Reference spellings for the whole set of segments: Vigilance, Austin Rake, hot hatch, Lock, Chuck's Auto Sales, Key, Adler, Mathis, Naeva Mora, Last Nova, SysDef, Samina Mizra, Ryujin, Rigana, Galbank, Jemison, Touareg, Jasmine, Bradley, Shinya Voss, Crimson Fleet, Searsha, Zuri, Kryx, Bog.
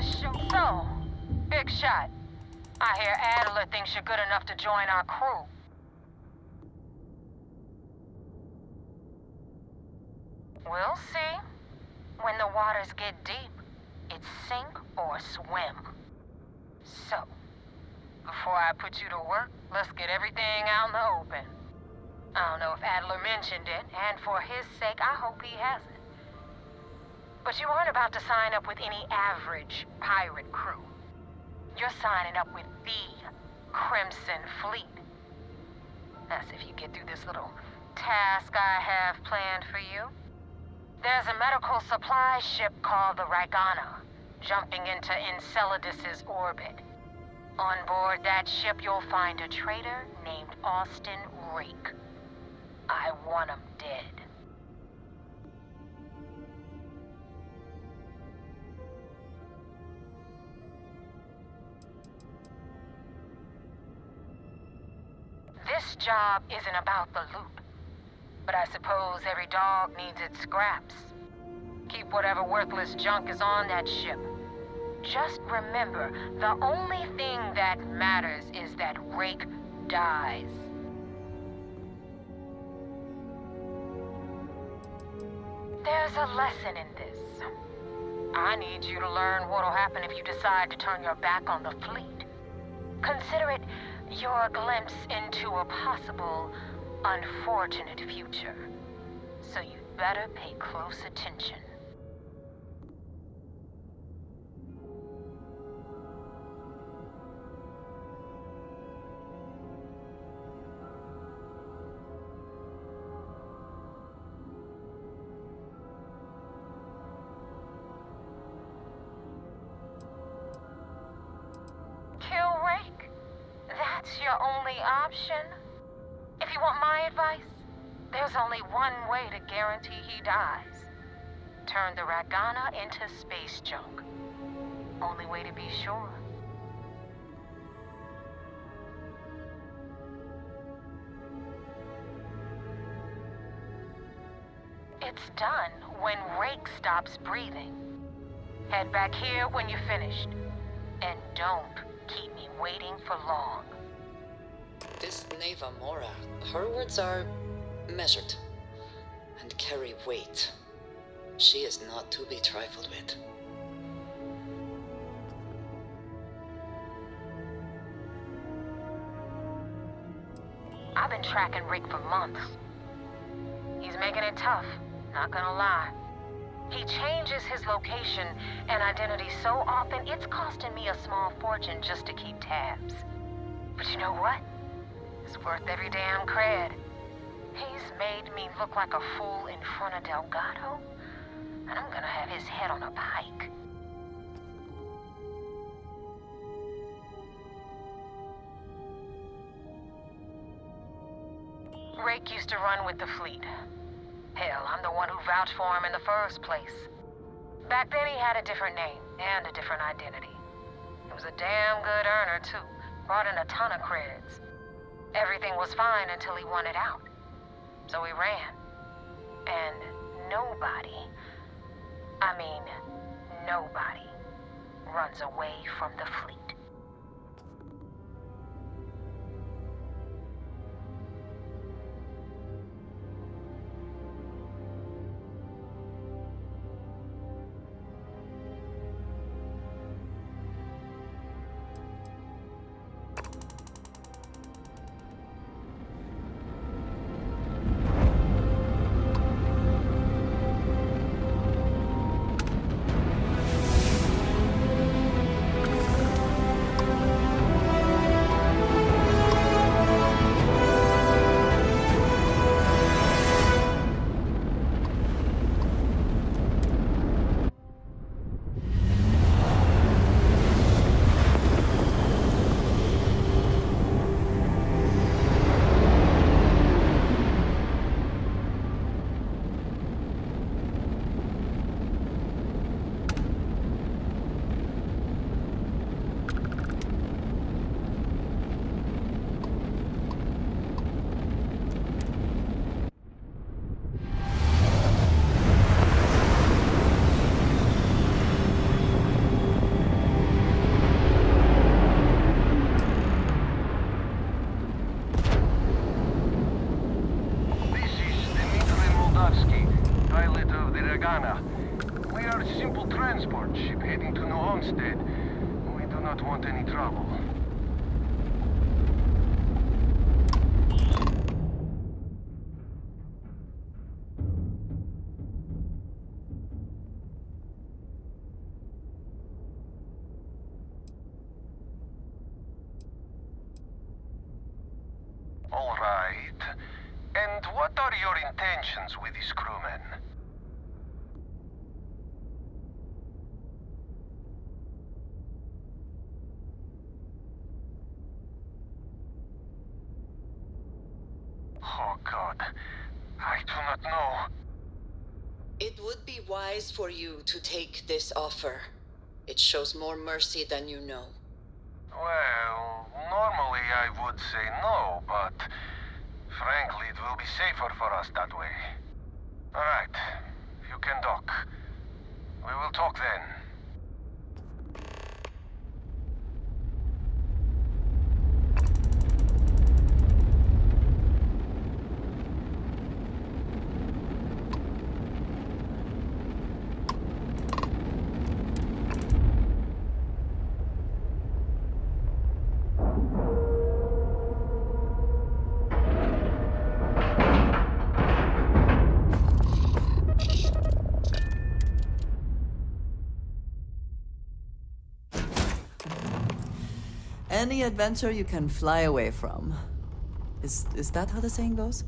to shoot. So, big shot. I hear Adler thinks you're good enough to join our crew. We'll see. When the waters get deep, it's sink or swim. So, before I put you to work, let's get everything out in the open. I don't know if Adler mentioned it, and for his sake, I hope he hasn't. But you aren't about to sign up with any average pirate crew. You're signing up with the Crimson Fleet. That's if you get through this little task I have planned for you. There's a medical supply ship called the Rigana, jumping into Enceladus's orbit. On board that ship, you'll find a traitor named Austin Rake. I want him dead. This job isn't about the loot, but I suppose every dog needs its scraps. Keep whatever worthless junk is on that ship. Just remember, the only thing that matters is that Rake dies. There's a lesson in this. I need you to learn what'll happen if you decide to turn your back on the fleet. Consider it your glimpse into a possible, unfortunate future. So you'd better pay close attention. Option. If you want my advice, there's only one way to guarantee he dies. Turn the Rigana into space junk. Only way to be sure. It's done when Rake stops breathing. Head back here when you're finished. And don't keep me waiting for long. This Naeva Mora, her words are measured and carry weight. She is not to be trifled with. I've been tracking Rake for months. He's making it tough, not gonna lie. He changes his location and identity so often, it's costing me a small fortune just to keep tabs. But you know what? It's worth every damn cred. He's made me look like a fool in front of Delgado, and I'm gonna have his head on a pike. Rake used to run with the fleet. Hell, I'm the one who vouched for him in the first place. Back then he had a different name and a different identity. He was a damn good earner too, brought in a ton of creds. Everything was fine until he wanted out. So he ran. And nobody, I mean, nobody, runs away from the fleet. simple transport ship heading to New Homestead. We do not want any trouble. With his crewmen. Oh God, I do not know. It would be wise for you to take this offer. It shows more mercy than you know. Well, normally I would say no, but frankly, it will be safer for us that way. All right, you can dock. We will talk then. Any adventure you can fly away from. Is that how the saying goes?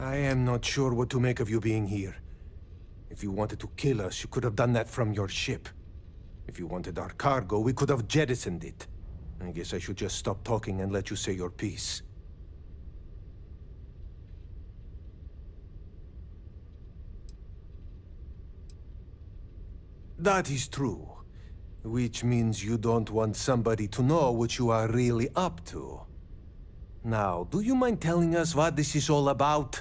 I am not sure what to make of you being here. If you wanted to kill us, you could have done that from your ship. If you wanted our cargo, we could have jettisoned it. I guess I should just stop talking and let you say your piece. That is true, which means you don't want somebody to know what you are really up to. Now, do you mind telling us what this is all about?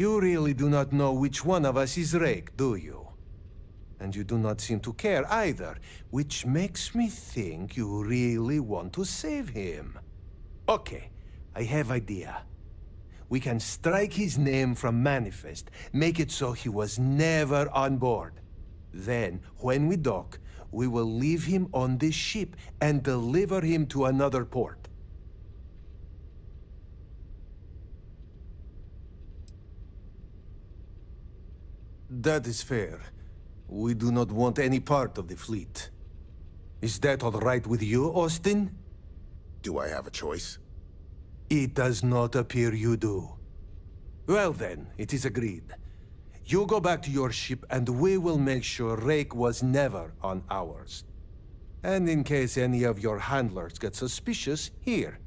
You really do not know which one of us is Rake, do you? And you do not seem to care either, which makes me think you really want to save him. Okay, I have an idea. We can strike his name from Manifest, make it so he was never on board. Then, when we dock, we will leave him on this ship and deliver him to another port. That is fair. We do not want any part of the fleet. Is that all right with you, Austin? Do I have a choice? It does not appear you do. Well then, it is agreed. You go back to your ship and we will make sure Rake was never on ours. And in case any of your handlers get suspicious, here.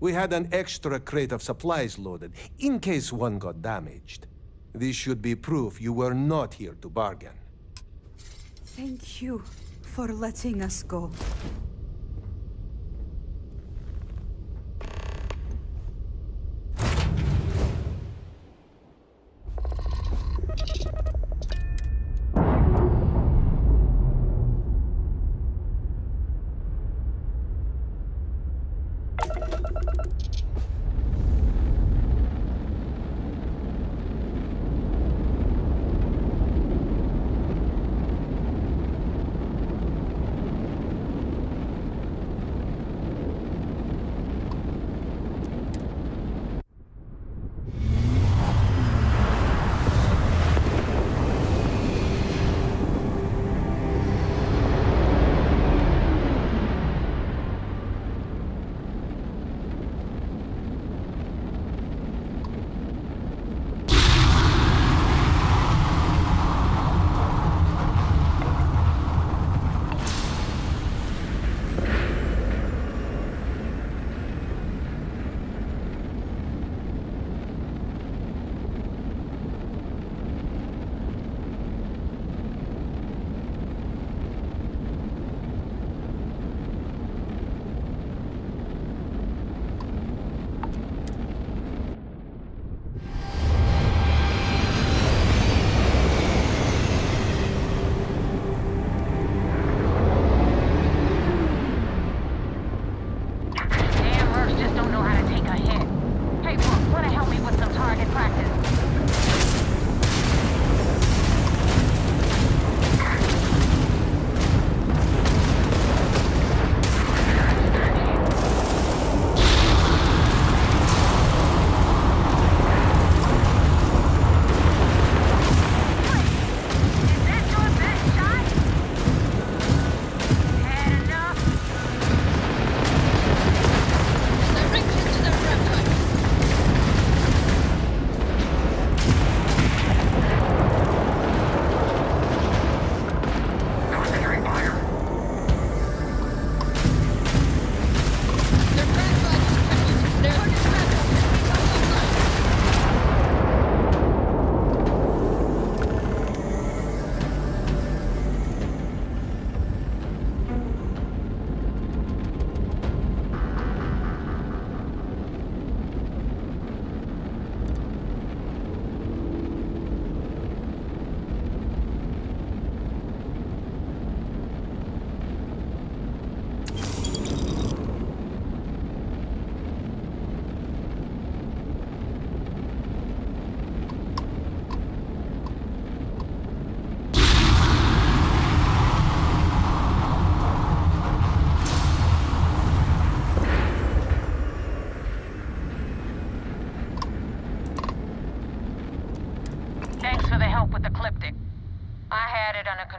We had an extra crate of supplies loaded, in case one got damaged. This should be proof you were not here to bargain. Thank you for letting us go.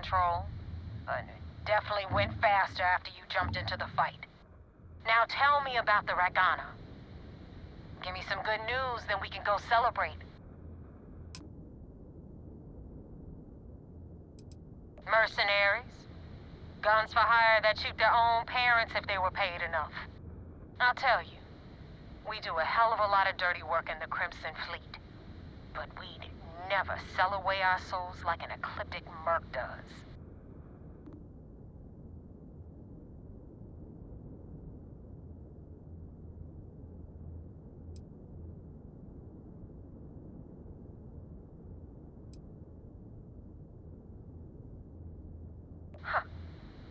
control, but it definitely went faster after you jumped into the fight. Now tell me about the Rigana. Give me some good news, then we can go celebrate. Mercenaries? Guns for hire that shoot their own parents if they were paid enough. I'll tell you, we do a hell of a lot of dirty work in the Crimson Fleet, but we'd never sell away our souls like an ecliptic merc does.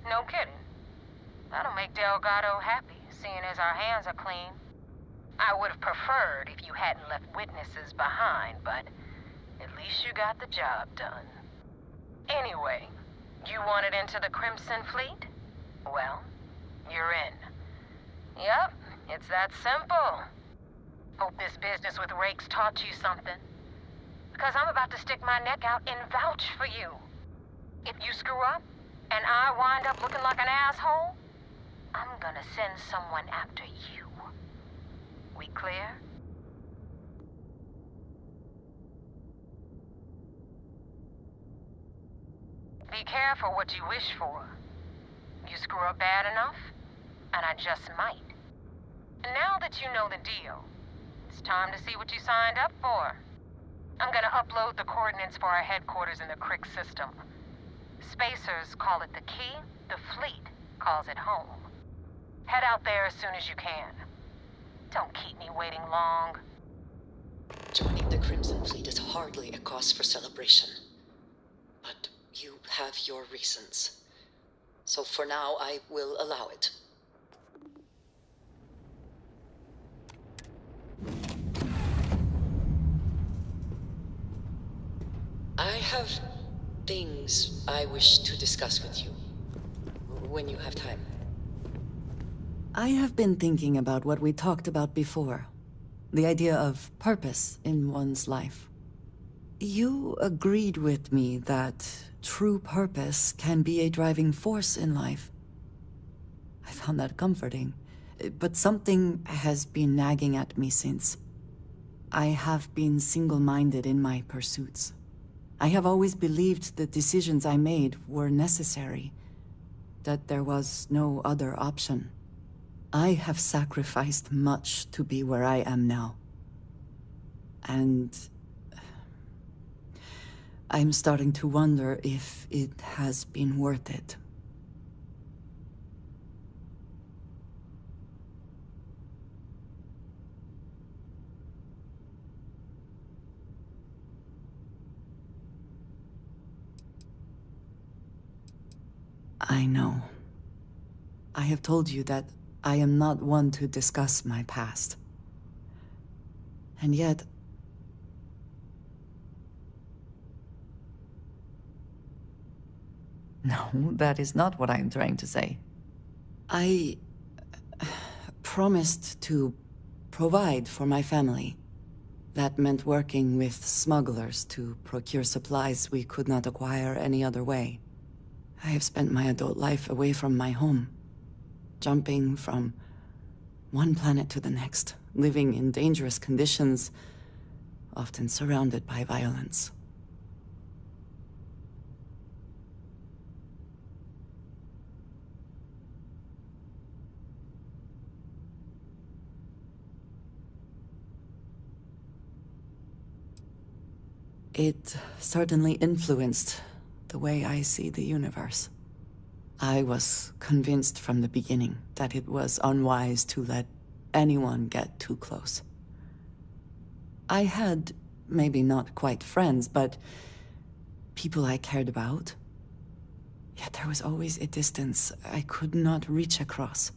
No kidding. That'll make Delgado happy, seeing as our hands are clean. I would have preferred if you hadn't left witnesses behind, but at least you got the job done. Anyway, you wanted into the Crimson Fleet? Well, you're in. Yep, it's that simple. Hope this business with Rakes taught you something. Because I'm about to stick my neck out and vouch for you. If you screw up, and I wind up looking like an asshole, I'm gonna send someone after you. We clear? Be careful what you wish for. You screw up bad enough, and I just might. And now that you know the deal, it's time to see what you signed up for. I'm gonna upload the coordinates for our headquarters in the Kryx system. Spacers call it the Key, the Fleet calls it home. Head out there as soon as you can. Don't keep me waiting long. Joining the Crimson Fleet is hardly a cause for celebration. But you have your reasons. So for now, I will allow it. I have things I wish to discuss with you, when you have time. I have been thinking about what we talked about before. The idea of purpose in one's life. You agreed with me that true purpose can be a driving force in life. I found that comforting, but something has been nagging at me since. I have been single-minded in my pursuits. I have always believed the decisions I made were necessary, that there was no other option. I have sacrificed much to be where I am now. And I'm starting to wonder if it has been worth it. I know. I have told you that I am not one to discuss my past. And yet, no, that is not what I am trying to say. I promised to provide for my family. That meant working with smugglers to procure supplies we could not acquire any other way. I have spent my adult life away from my home, jumping from one planet to the next, living in dangerous conditions, often surrounded by violence. It certainly influenced the way I see the universe. I was convinced from the beginning that it was unwise to let anyone get too close. I had, maybe not quite friends, but people I cared about. Yet there was always a distance I could not reach across.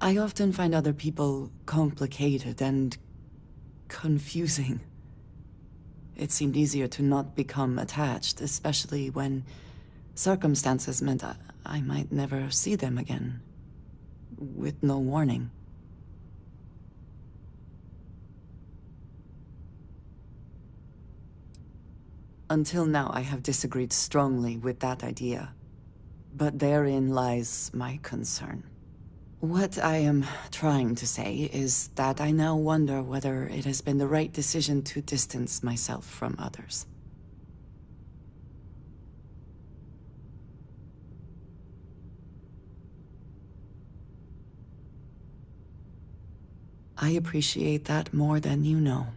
I often find other people complicated and confusing. It seemed easier to not become attached, especially when circumstances meant I might never see them again, with no warning. Until now, I have disagreed strongly with that idea. But therein lies my concern. What I am trying to say is that I now wonder whether it has been the right decision to distance myself from others. I appreciate that more than you know.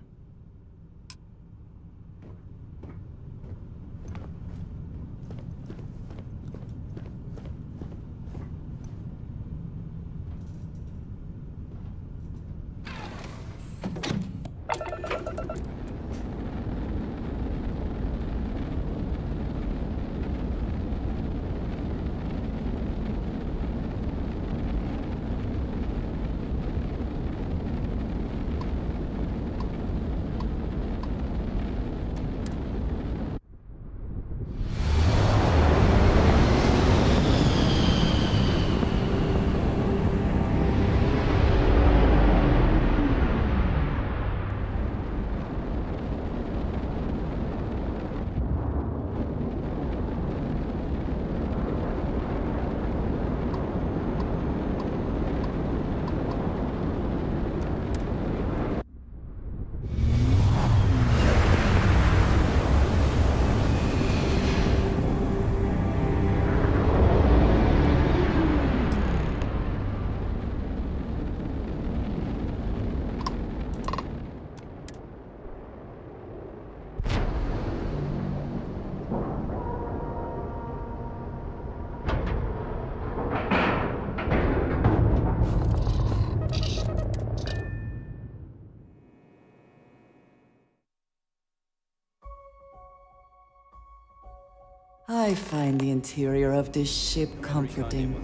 I find the interior of this ship comforting.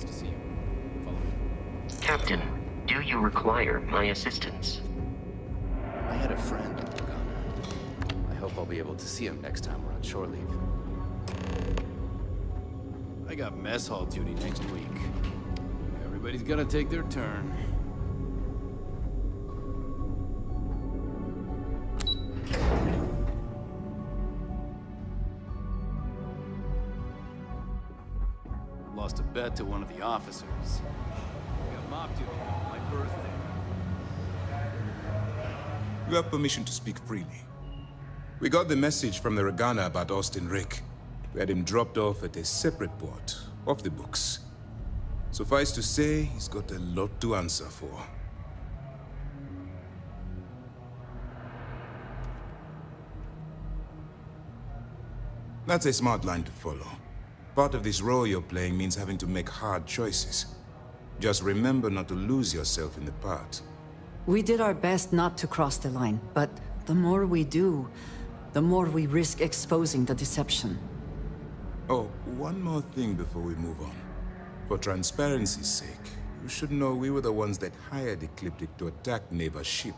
Captain, do you require my assistance? I had a friend, Rigana. I hope I'll be able to see him next time we're on shore leave. I got mess hall duty next week. Everybody's gonna take their turn. Lost a bet to one of the officers. We got mob duty on my birthday. You have permission to speak freely. We got the message from the Rigana about Austin Rake. We had him dropped off at a separate port, off the books. Suffice to say, he's got a lot to answer for. That's a smart line to follow. Part of this role you're playing means having to make hard choices. Just remember not to lose yourself in the part. We did our best not to cross the line, but the more we do, the more we risk exposing the deception. Oh, one more thing before we move on. For transparency's sake, you should know we were the ones that hired Ecliptic to attack Naeva's ship.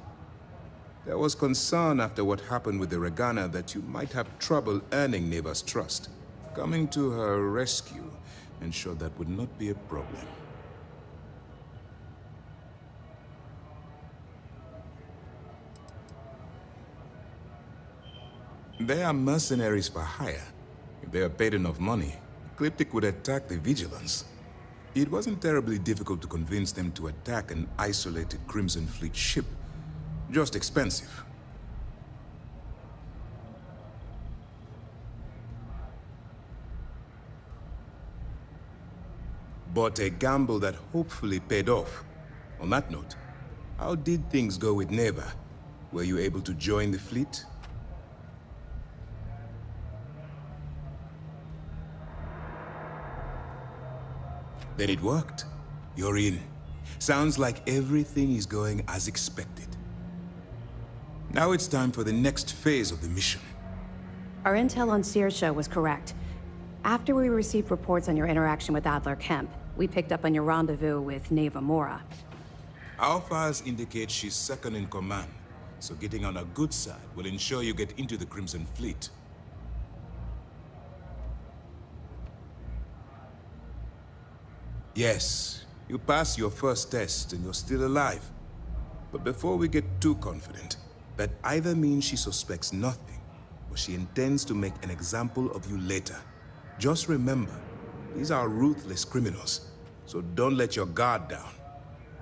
There was concern after what happened with the Rigana that you might have trouble earning Naeva's trust. Coming to her rescue ensured that would not be a problem. They are mercenaries for hire. If they are paid enough money, Ecliptic would attack the Vigilance. It wasn't terribly difficult to convince them to attack an isolated Crimson Fleet ship. Just expensive. But a gamble that hopefully paid off. On that note, how did things go with Naeva? Were you able to join the fleet? Then it worked. You're in. Sounds like everything is going as expected. Now it's time for the next phase of the mission. Our intel on Searsha was correct. After we received reports on your interaction with Adler Kemp, we picked up on your rendezvous with Naeva Mora. Our files indicate she's second in command, so getting on her good side will ensure you get into the Crimson Fleet. Yes, you pass your first test and you're still alive. But before we get too confident, that either means she suspects nothing, but she intends to make an example of you later. Just remember, these are ruthless criminals, so don't let your guard down.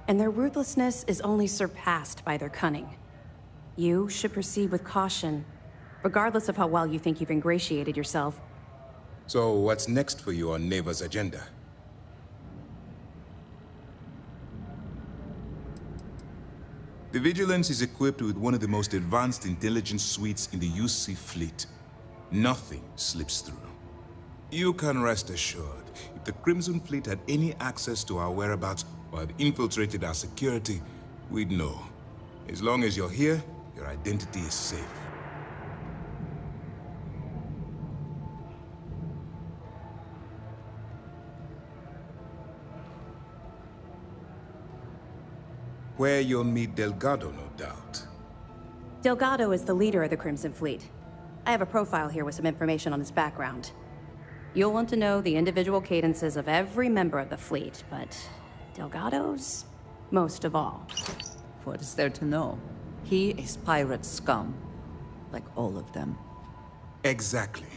And their ruthlessness is only surpassed by their cunning. You should proceed with caution, regardless of how well you think you've ingratiated yourself. So what's next for you on Naeva's agenda? The Vigilance is equipped with one of the most advanced intelligence suites in the UC fleet. Nothing slips through. You can rest assured, if the Crimson Fleet had any access to our whereabouts or had infiltrated our security, we'd know. As long as you're here, your identity is safe. Where you'll meet Delgado, no doubt. Delgado is the leader of the Crimson Fleet. I have a profile here with some information on his background. You'll want to know the individual cadences of every member of the fleet, but Delgado's most of all. What is there to know? He is pirate scum, like all of them. Exactly.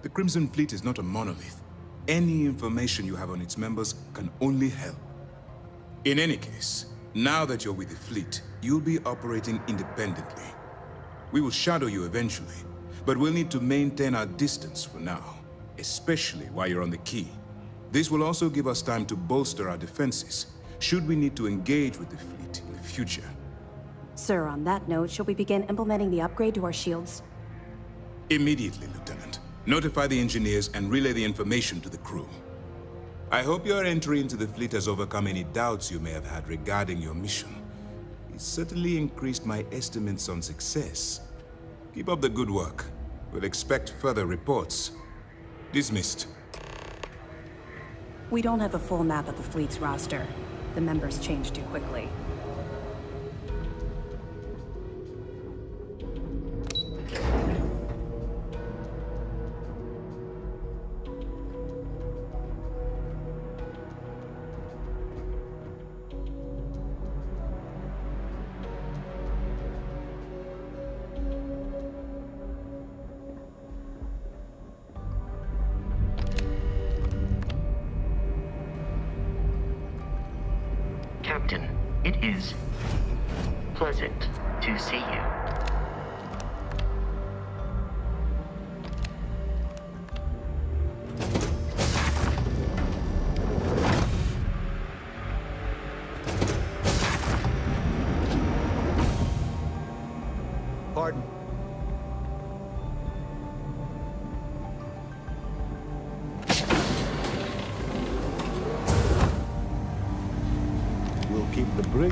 The Crimson Fleet is not a monolith. Any information you have on its members can only help. In any case, now that you're with the fleet, you'll be operating independently. We will shadow you eventually, but we'll need to maintain our distance for now, especially while you're on the Key. This will also give us time to bolster our defenses, should we need to engage with the fleet in the future. Sir, on that note, shall we begin implementing the upgrade to our shields? Immediately, Lieutenant. Notify the engineers and relay the information to the crew. I hope your entry into the fleet has overcome any doubts you may have had regarding your mission. It certainly increased my estimates on success. Keep up the good work. We'll expect further reports. Dismissed. We don't have a full map of the fleet's roster. The members change too quickly.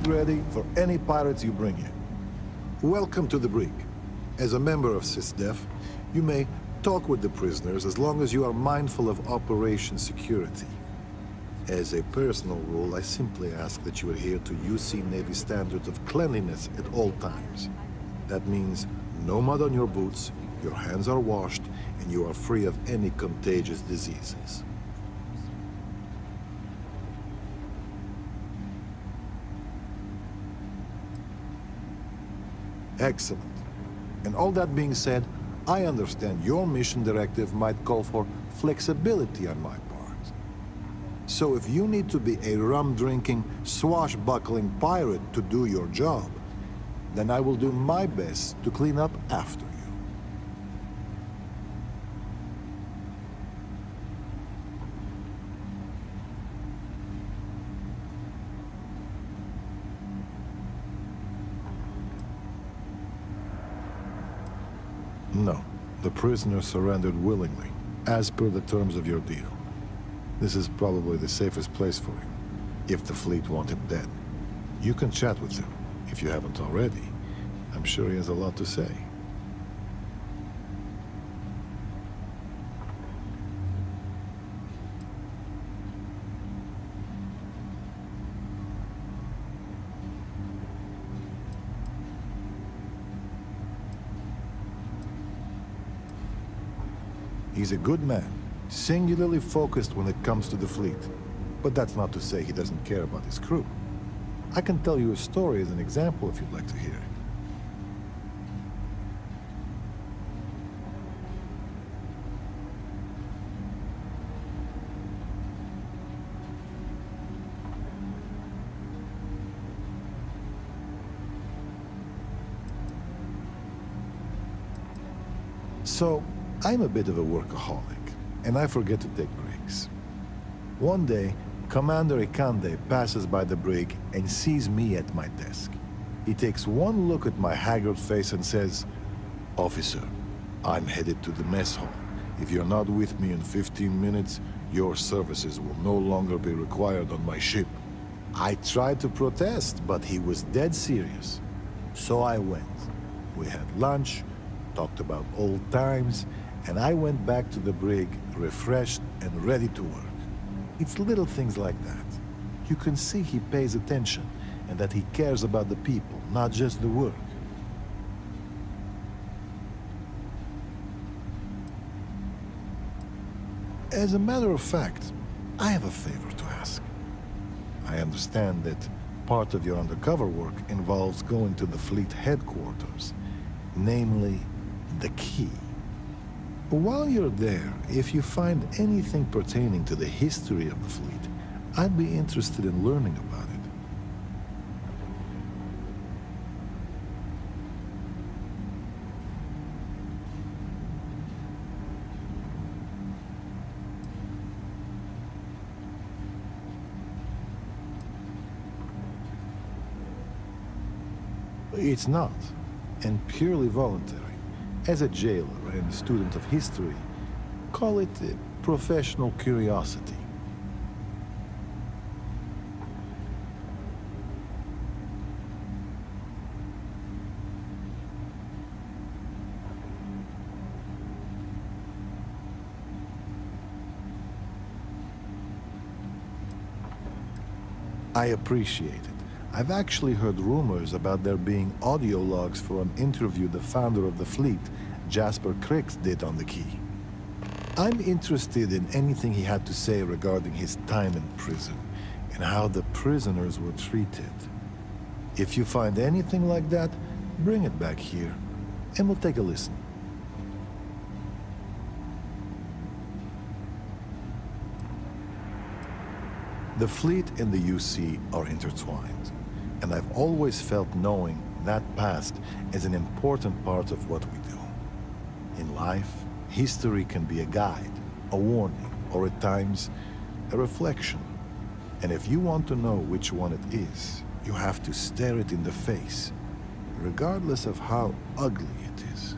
Ready for any pirates you bring in. Welcome to the brig. As a member of SysDef, you may talk with the prisoners as long as you are mindful of operation security. As a personal rule, I simply ask that you adhere to UC Navy standards of cleanliness at all times. That means no mud on your boots, your hands are washed, and you are free of any contagious diseases. Excellent. And all that being said, I understand your mission directive might call for flexibility on my part. So if you need to be a rum-drinking, swashbuckling pirate to do your job, then I will do my best to clean up after you. No, the prisoner surrendered willingly, as per the terms of your deal. This is probably the safest place for him, if the fleet want him dead. You can chat with him, if you haven't already. I'm sure he has a lot to say. He's a good man, singularly focused when it comes to the fleet. But that's not to say he doesn't care about his crew. I can tell you a story as an example if you'd like to hear it. So, I'm a bit of a workaholic, and I forget to take breaks. One day, Commander Ikande passes by the brig and sees me at my desk. He takes one look at my haggard face and says, "Officer, I'm headed to the mess hall. If you're not with me in 15 minutes, your services will no longer be required on my ship." I tried to protest, but he was dead serious. So I went. We had lunch, talked about old times, and I went back to the brig, refreshed and ready to work. It's little things like that. You can see he pays attention, and that he cares about the people, not just the work. As a matter of fact, I have a favor to ask. I understand that part of your undercover work involves going to the fleet headquarters, namely the Key. While you're there, if you find anything pertaining to the history of the fleet, I'd be interested in learning about it. It's not, and purely voluntary. As a jailer and student of history, call it a professional curiosity. I appreciate it. I've actually heard rumors about there being audio logs for an interview the founder of the fleet, Jasper Kryx, did on the Key. I'm interested in anything he had to say regarding his time in prison and how the prisoners were treated. If you find anything like that, bring it back here and we'll take a listen. The fleet and the UC are intertwined. And I've always felt knowing that past as an important part of what we do. In life, history can be a guide, a warning, or at times, a reflection. And if you want to know which one it is, you have to stare it in the face, regardless of how ugly it is.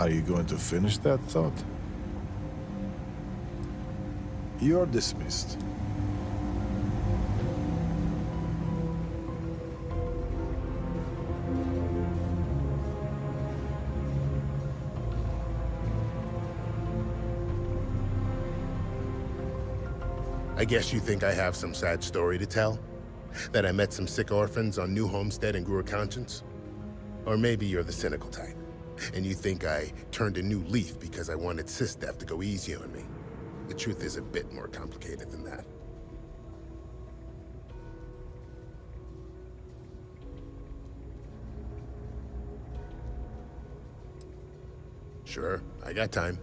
Are you going to finish that thought? You're dismissed. I guess you think I have some sad story to tell? That I met some sick orphans on New Homestead and grew a conscience? Or maybe you're the cynical type. And you think I turned a new leaf because I wanted SysDef to go easy on me. The truth is a bit more complicated than that. Sure, I got time.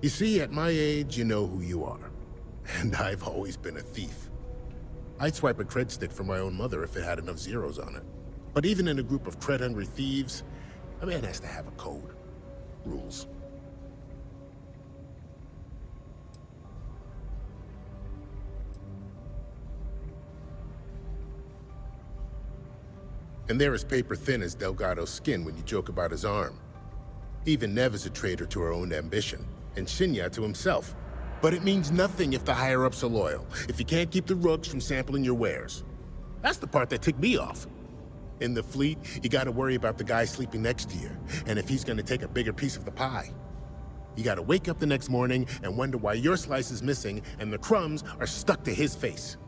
You see, at my age, you know who you are. And I've always been a thief. I'd swipe a cred stick from my own mother if it had enough zeros on it. But even in a group of cred-hungry thieves, a man has to have a code. Rules. And they're as paper-thin as Delgado's skin when you joke about his arm. Even Nev is a traitor to her own ambition, and Shinya to himself. But it means nothing if the higher-ups are loyal, if you can't keep the rooks from sampling your wares. That's the part that ticked me off. In the fleet, you gotta worry about the guy sleeping next to you, and if he's gonna take a bigger piece of the pie. You gotta wake up the next morning and wonder why your slice is missing and the crumbs are stuck to his face.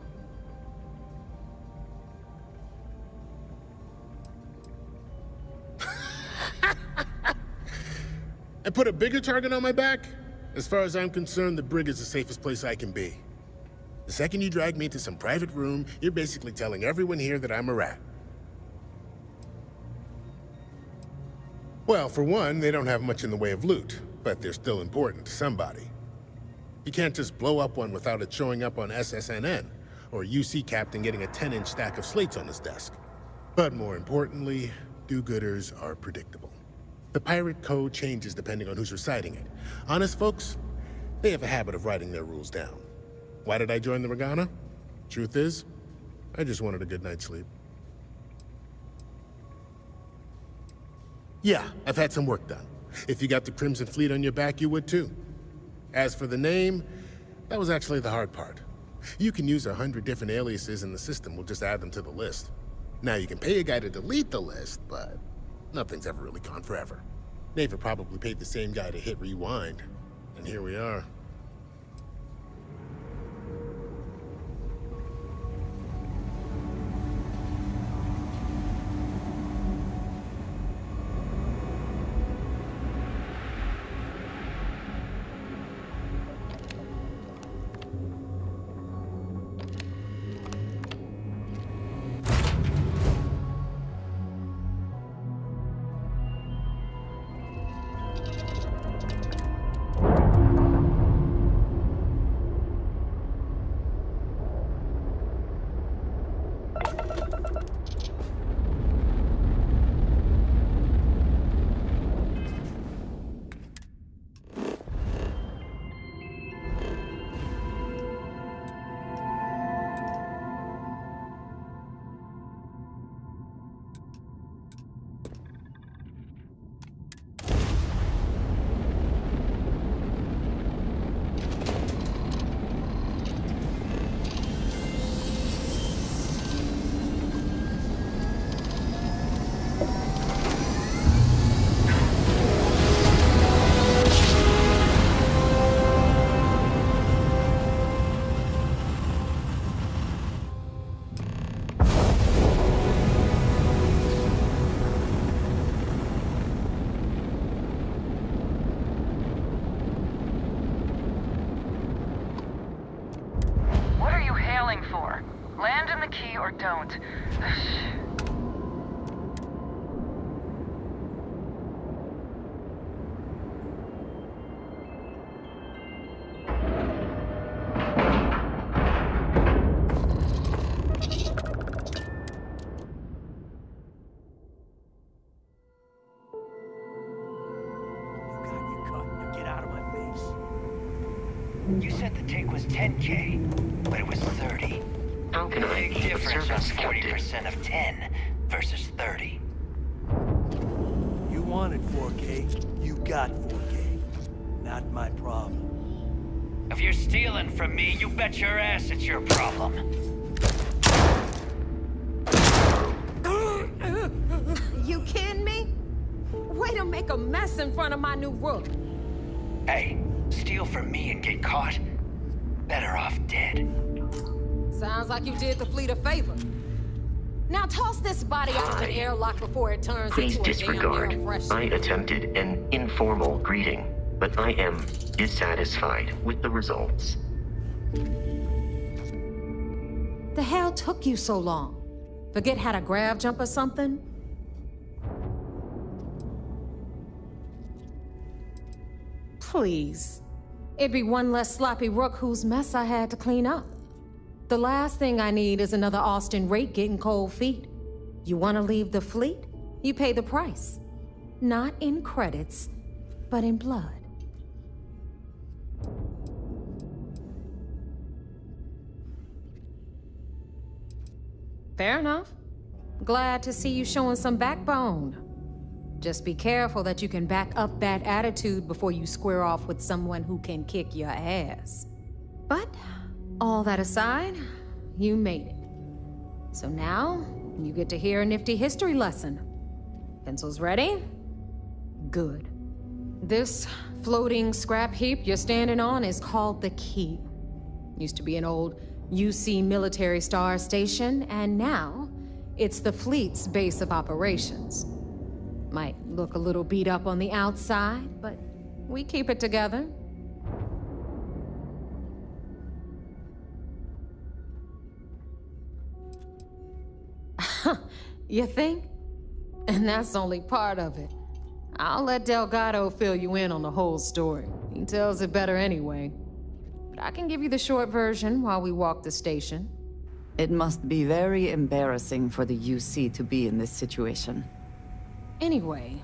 I put a bigger target on my back? As far as I'm concerned, the brig is the safest place I can be. The second you drag me into some private room, you're basically telling everyone here that I'm a rat. Well, for one, they don't have much in the way of loot, but they're still important to somebody. You can't just blow up one without it showing up on SSNN, or a UC captain getting a 10-inch stack of slates on his desk. But more importantly, do-gooders are predictable. The pirate code changes depending on who's reciting it. Honest folks, they have a habit of writing their rules down. Why did I join the Rigana? Truth is, I just wanted a good night's sleep. Yeah, I've had some work done. If you got the Crimson Fleet on your back, you would too. As for the name, that was actually the hard part. You can use 100 different aliases and the system will just add them to the list. Now you can pay a guy to delete the list, but nothing's ever really gone forever. Naeva probably paid the same guy to hit rewind, and here we are. Before it turns please into disregard. I attempted an informal greeting, but I am dissatisfied with the results. The hell took you so long? Forget how to grab jump or something? Please. It'd be one less sloppy rook whose mess I had to clean up. The last thing I need is another Austin Rake getting cold feet. You want to leave the fleet? You pay the price. Not in credits, but in blood. Fair enough. Glad to see you showing some backbone. Just be careful that you can back up that attitude before you square off with someone who can kick your ass. But, all that aside, you made it. So now, you get to hear a nifty history lesson. Pencils ready? Good. This floating scrap heap you're standing on is called the Key. Used to be an old UC military star station, and now it's the fleet's base of operations. Might look a little beat up on the outside, but we keep it together. You think? And that's only part of it. I'll let Delgado fill you in on the whole story. He tells it better anyway. But I can give you the short version while we walk the station. It must be very embarrassing for the UC to be in this situation. Anyway,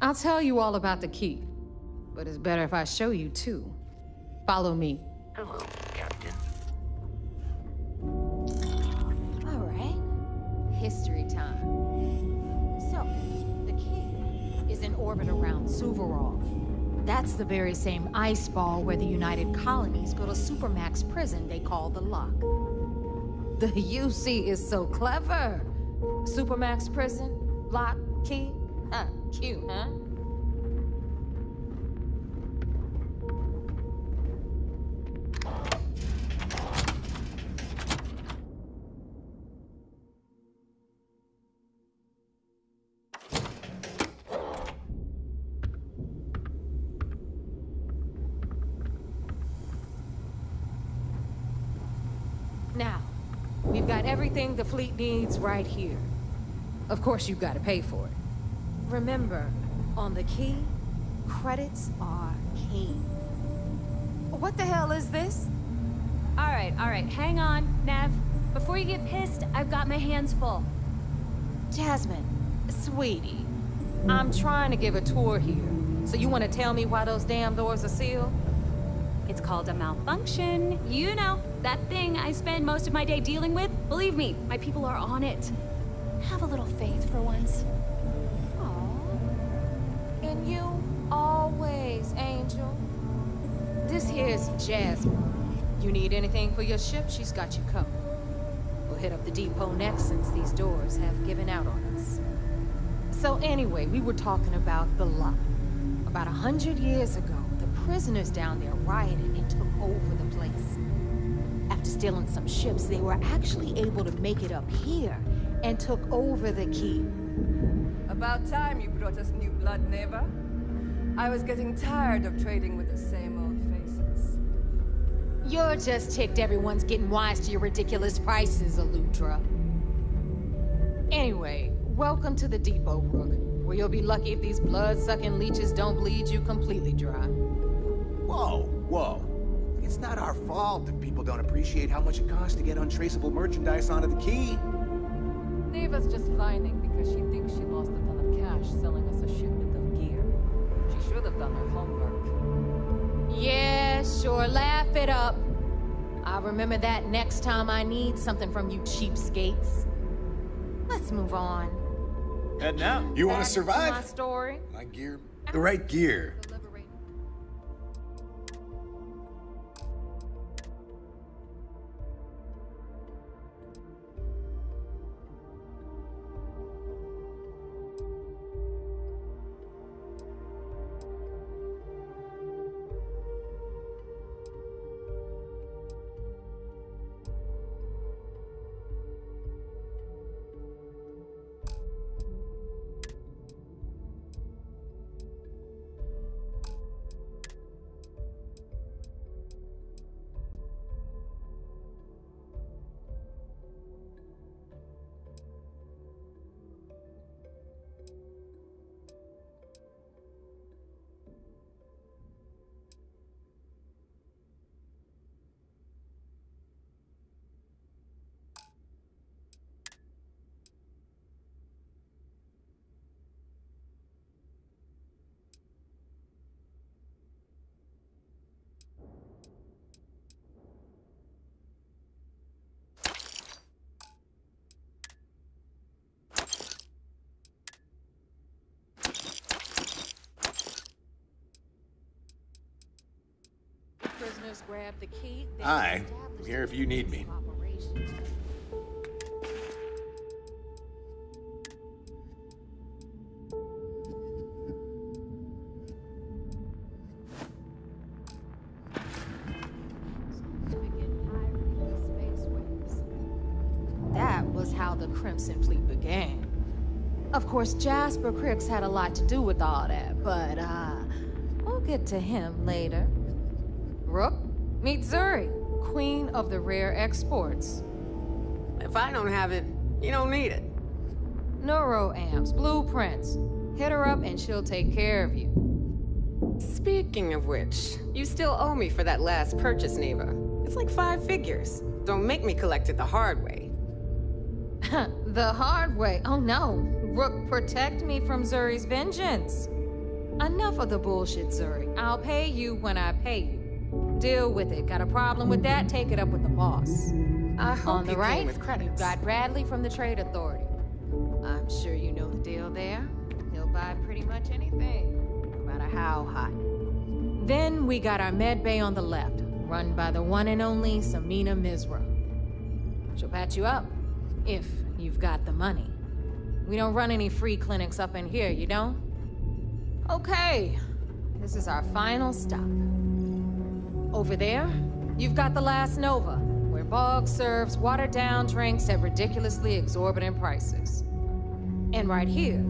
I'll tell you all about the key. But it's better if I show you too. Follow me. Hello, Captain. All right. History time. So, the key is in orbit around Suvarov. That's the very same ice ball where the United Colonies built a supermax prison they call the Lock. The UC is so clever. Supermax prison, Lock, Key, cute, huh? Everything the fleet needs right here. Of course, you've got to pay for it. Remember, on the key, credits are king. What the hell is this? All right, hang on, Nav. Before you get pissed, I've got my hands full. Jasmine, sweetie, I'm trying to give a tour here. So you want to tell me why those damn doors are sealed? It's called a malfunction. You know, that thing I spend most of my day dealing with. Believe me, my people are on it. Have a little faith for once. Aww. And you always, Angel. This here is Jasmine. You need anything for your ship, she's got you covered. We'll hit up the depot next since these doors have given out on us. So anyway, we were talking about the Lock. About 100 years ago, prisoners down there rioted and took over the place. After stealing some ships, they were actually able to make it up here and took over the key. About time you brought us new blood, Naeva. I was getting tired of trading with the same old faces. You're just ticked everyone's getting wise to your ridiculous prices, Alutra. Anyway, welcome to the depot, Rook, where you'll be lucky if these blood-sucking leeches don't bleed you completely dry. Whoa. It's not our fault that people don't appreciate how much it costs to get untraceable merchandise onto the key. Naeva's just whining because she thinks she lost a ton of cash selling us a shipment of gear. She should have done her homework. Yeah, sure, laugh it up. I'll remember that next time I need something from you cheapskates. Let's move on. And now, you want to survive? My story. My gear. The right gear. Grab the key. I'm here if you need me. That was how the Crimson Fleet began. Of course, Jasper Kryx had a lot to do with all that, but we'll get to him later. Rook, meet Zuri, queen of the rare exports. If I don't have it, you don't need it. Neuroamps, blueprints. Hit her up and she'll take care of you. Speaking of which, you still owe me for that last purchase, Naeva. It's like 5 figures. Don't make me collect it the hard way. The hard way? Oh no. Rook, protect me from Zuri's vengeance. Enough of the bullshit, Zuri. I'll pay you when I pay you. Deal with it. Got a problem with that? Take it up with the boss. I hope on the you right, with credits. You got Bradley from the Trade Authority. I'm sure you know the deal there. He'll buy pretty much anything, no matter how hot. Then we got our med bay on the left, run by the one and only Samina Mizra. She'll patch you up, if you've got the money. We don't run any free clinics up in here, you know? Okay, this is our final stop. Over there, you've got the Last Nova, where Bog serves watered-down drinks at ridiculously exorbitant prices. And right here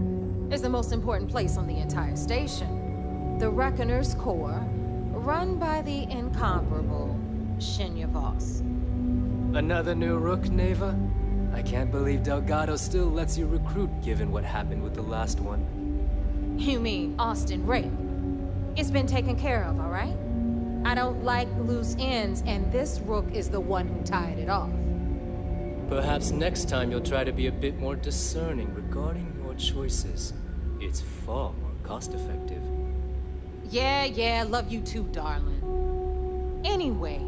is the most important place on the entire station. The Reckoner's Corps, run by the incomparable Shinya Voss. Another new rook, Naeva? I can't believe Delgado still lets you recruit, given what happened with the last one. You mean Austin Rake? It's been taken care of, all right? I don't like loose ends, and this rook is the one who tied it off. Perhaps next time you'll try to be a bit more discerning regarding your choices. It's far more cost-effective. Yeah, love you too, darling. Anyway,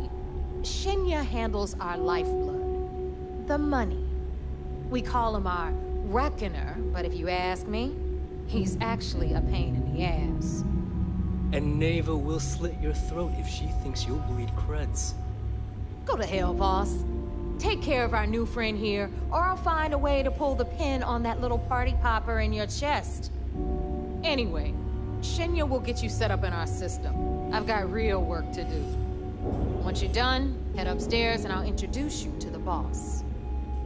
Shinya handles our lifeblood. The money. We call him our Reckoner, but if you ask me, he's actually a pain in the ass. And Naeva will slit your throat if she thinks you'll bleed creds. Go to hell, boss. Take care of our new friend here, or I'll find a way to pull the pin on that little party popper in your chest. Anyway, Shinya will get you set up in our system. I've got real work to do. Once you're done, head upstairs and I'll introduce you to the boss.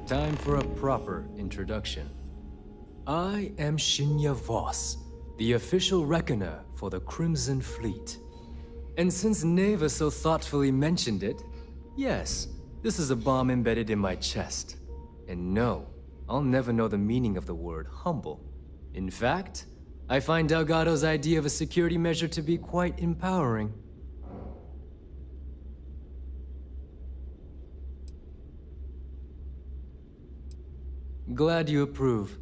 Time for a proper introduction. I am Shinya Voss, the official Reckoner for the Crimson Fleet. And since Naeva so thoughtfully mentioned it, yes, this is a bomb embedded in my chest. And no, I'll never know the meaning of the word humble. In fact, I find Delgado's idea of a security measure to be quite empowering. Glad you approve.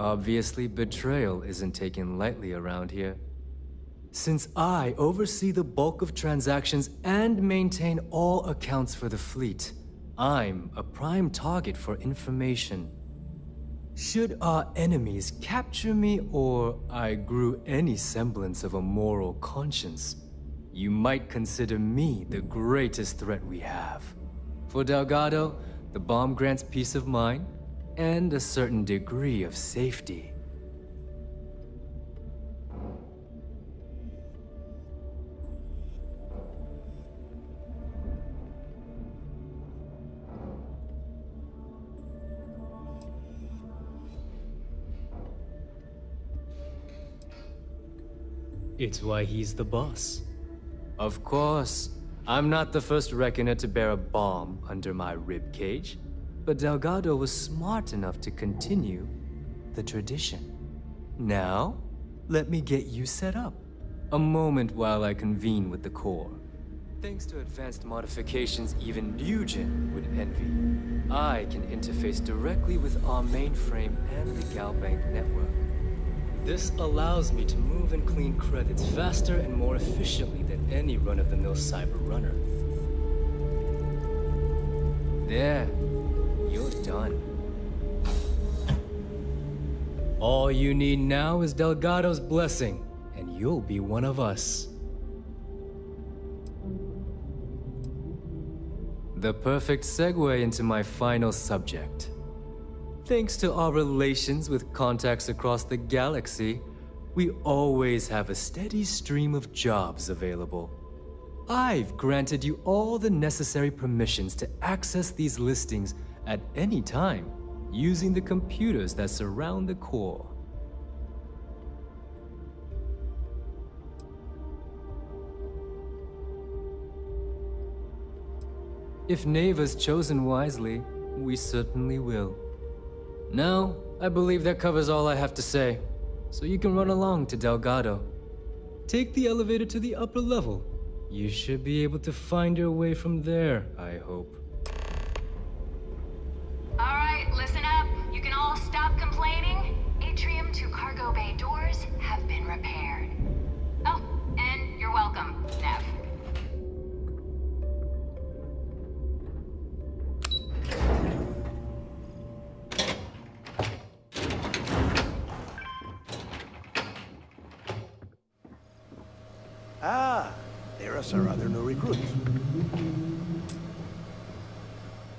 Obviously, betrayal isn't taken lightly around here. Since I oversee the bulk of transactions and maintain all accounts for the fleet, I'm a prime target for information. Should our enemies capture me or I grew any semblance of a moral conscience, you might consider me the greatest threat we have. For Delgado, the bomb grants peace of mind and a certain degree of safety. It's why he's the boss. Of course, I'm not the first Reckoner to bear a bomb under my ribcage. But Delgado was smart enough to continue the tradition. Now, let me get you set up. A moment while I convene with the Corps. Thanks to advanced modifications even Ryujin would envy, I can interface directly with our mainframe and the Galbank network. This allows me to move and clean credits faster and more efficiently than any run-of-the-mill cyber runner. There. You're done. All you need now is Delgado's blessing, and you'll be one of us. The perfect segue into my final subject. Thanks to our relations with contacts across the galaxy, we always have a steady stream of jobs available. I've granted you all the necessary permissions to access these listings at any time, using the computers that surround the core. If Naeva's chosen wisely, we certainly will. Now, I believe that covers all I have to say, so you can run along to Delgado. Take the elevator to the upper level. You should be able to find your way from there, I hope. Alright, listen up. You can all stop complaining. Atrium to cargo bay doors have been repaired. Oh, and you're welcome, Nev. Ah, there are some other new recruits.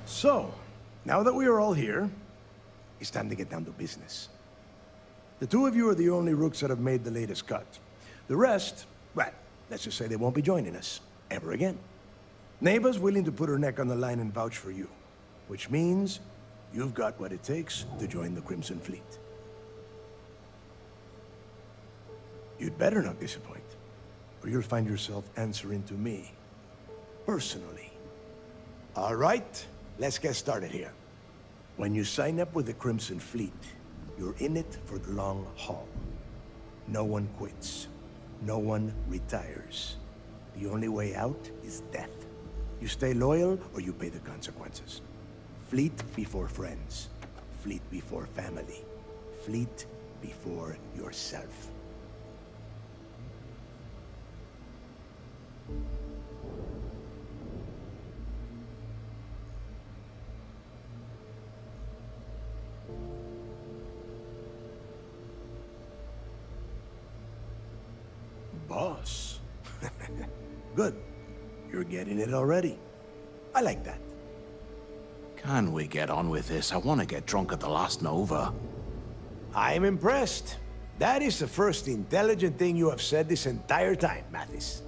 So, now that we are all here, it's time to get down to business. The two of you are the only rooks that have made the latest cut. The rest, well, let's just say they won't be joining us ever again. Naeva's willing to put her neck on the line and vouch for you, which means you've got what it takes to join the Crimson Fleet. You'd better not disappoint, or you'll find yourself answering to me, personally. All right, let's get started here. When you sign up with the Crimson Fleet, you're in it for the long haul. No one quits. No one retires. The only way out is death. You stay loyal or you pay the consequences. Fleet before friends. Fleet before family. Fleet before yourself. Boss. Good. You're getting it already. I like that. Can we get on with this? I want to get drunk at the Last Nova. I'm impressed. That is the first intelligent thing you have said this entire time, Mathis.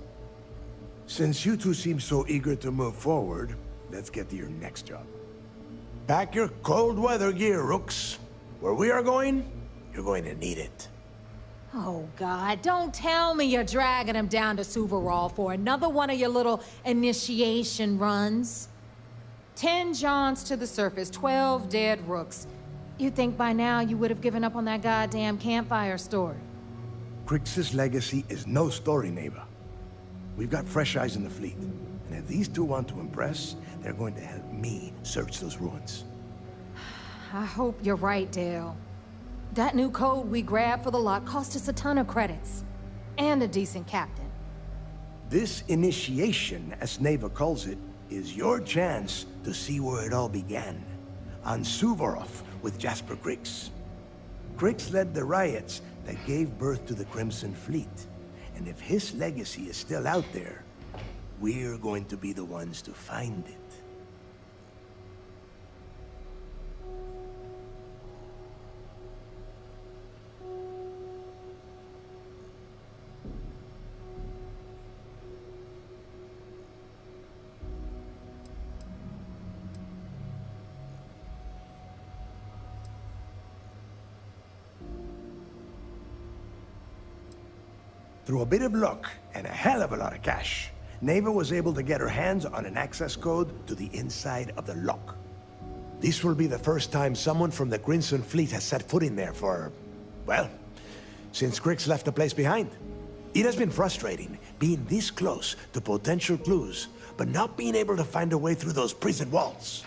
Since you two seem so eager to move forward, let's get to your next job. Pack your cold weather gear, Rooks. Where we are going, you're going to need it. Oh God, don't tell me you're dragging him down to Suvarov for another one of your little initiation runs. 10 Johns to the surface, 12 dead Rooks. You'd think by now you would have given up on that goddamn campfire story. Kryx's legacy is no story, neighbor. We've got fresh eyes in the fleet, and if these two want to impress, they're going to help me search those ruins. I hope you're right, Dale. That new code we grabbed for the Lock cost us a ton of credits, and a decent captain. This initiation, as Naeva calls it, is your chance to see where it all began. On Suvarov with Jasper Kryx. Kryx led the riots that gave birth to the Crimson Fleet. And if his legacy is still out there, we're going to be the ones to find it. Through a bit of luck and a hell of a lot of cash, Naeva was able to get her hands on an access code to the inside of the Lock. This will be the first time someone from the Crimson Fleet has set foot in there for, well, since Kryx left the place behind. It has been frustrating being this close to potential clues, but not being able to find a way through those prison walls.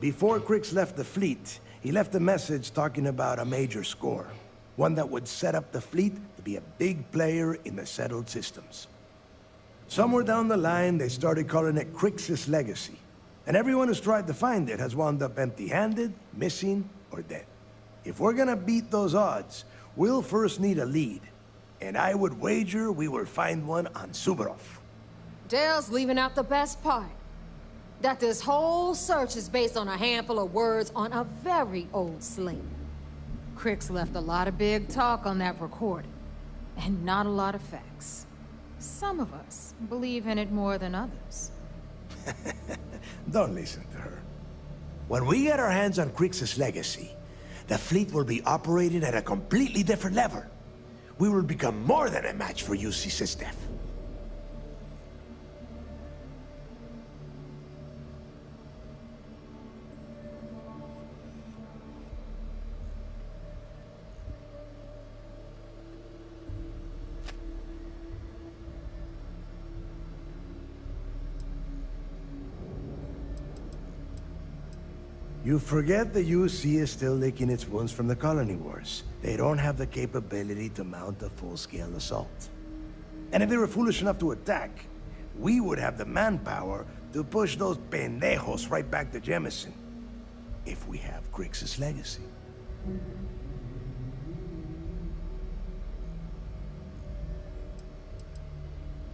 Before Kryx left the fleet, he left a message talking about a major score. One that would set up the fleet to be a big player in the settled systems. Somewhere down the line, they started calling it Kryx's legacy. And everyone who's tried to find it has wound up empty-handed, missing, or dead. If we're gonna beat those odds, we'll first need a lead. And I would wager we will find one on Suvarov. Dale's leaving out the best part. That this whole search is based on a handful of words on a very old slate. Kryx left a lot of big talk on that recording, and not a lot of facts. Some of us believe in it more than others. Don't listen to her. When we get our hands on Kryx's legacy, the fleet will be operating at a completely different level. We will become more than a match for UC SysDef. You forget the UC is still licking its wounds from the colony wars. They don't have the capability to mount a full-scale assault. And if they were foolish enough to attack, we would have the manpower to push those pendejos right back to Jemison. If we have Kryx's legacy.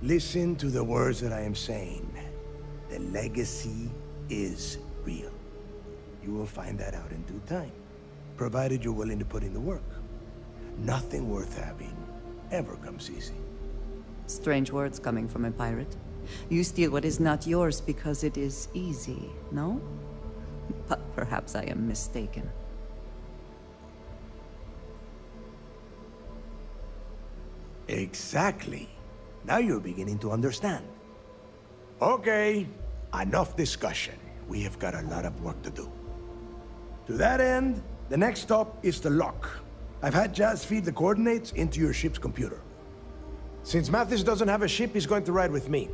Listen to the words that I am saying. The legacy is real. You will find that out in due time, provided you're willing to put in the work. Nothing worth having ever comes easy. Strange words coming from a pirate. You steal what is not yours because it is easy, no? But perhaps I am mistaken. Exactly. Now you're beginning to understand. Okay, enough discussion. We have got a lot of work to do. To that end, the next stop is the Lock. I've had Jazz feed the coordinates into your ship's computer. Since Mathis doesn't have a ship, he's going to ride with me.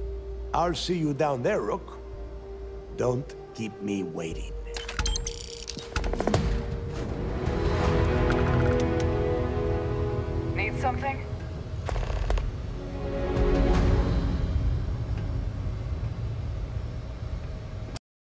I'll see you down there, Rook. Don't keep me waiting. Need something?